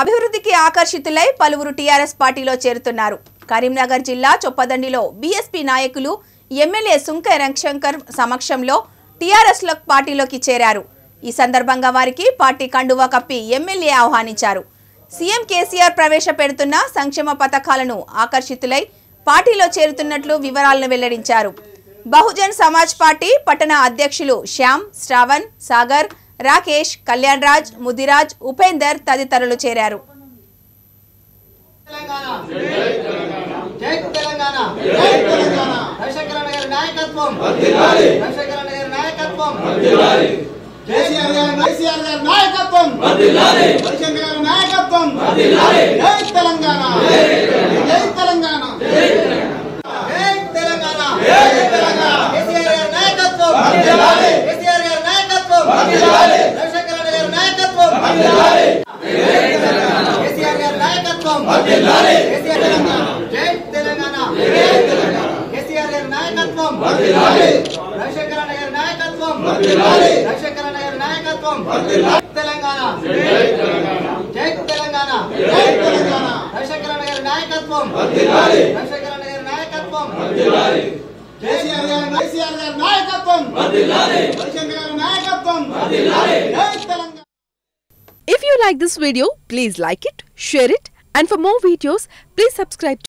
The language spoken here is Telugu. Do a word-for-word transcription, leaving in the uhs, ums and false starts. అభివృద్ధికి ఆకర్షితులై పలువురు టిఆర్ఎస్ పార్టీలో చేరుతున్నారు. కరీంనగర్ జిల్లా చొప్పదండిలో బీఎస్పీ నాయకులు ఎమ్మెల్యే సుంకె రంగశంకర్ సమక్షంలో టిఆర్ఎస్ పార్టీలోకి చేరారు. ఈ సందర్భంగా వారికి పార్టీ కండువా కప్పి ఎమ్మెల్యే ఆహ్వానించారు. సీఎం కేసీఆర్ ప్రవేశపెడుతున్న సంక్షేమ పథకాలను ఆకర్షితులై పార్టీలో చేరుతున్నట్లు వివరాలను వెల్లడించారు. బహుజన్ సమాజ్ పార్టీ పట్టణ అధ్యక్షులు శ్యామ్ శ్రావణ్ సాగర్, రాకేష్ కళ్యాణ్, రాజ్ ముదిరాజ్, ఉపెందర్ తదితరులు చేరారు. కేసీఆర్ గారి కేసీఆర్ గారి నాయకత్వం బదిలాలి, కేసీఆర్ గారి నాయకత్వం బదిలాలి. జై తెలంగాణ, జై తెలంగాణ, జై తెలంగాణ, జై తెలంగాణ. కేసీఆర్ గారి నాయకత్వం బదిలాలి, కేసీఆర్ గారి నాయకత్వం బదిలాలి, కేసీఆర్ గారి నాయకత్వం బదిలాలి. జై తెలంగాణ, కేసీఆర్ గారి నాయకత్వం బదిలాలి, కేసీఆర్ తెలంగాణ. జై తెలంగాణ, జై తెలంగాణ. కేసీఆర్ గారి నాయకత్వం బదిలాలి, రాజశేఖర గారి నాయకత్వం బదిలాలి, రాజశేఖర నాయకత్వం బదిలాలి. తెలంగాణ జై తెలంగాణ, జై తెలంగాణ, జై తెలంగాణ. రాజశేఖర గారి నాయకత్వం బదిలాలి, రాజశేఖర గారి నాయకత్వం బదిలాలి. కేసీఆర్ గారి కేసీఆర్ గారి నాయకత్వం బదిలాలి, రాజశేఖర గారి నాయకత్వం బదిలాలి. జై Telangana. If you like this video, please like it, share it, and for more videos, please subscribe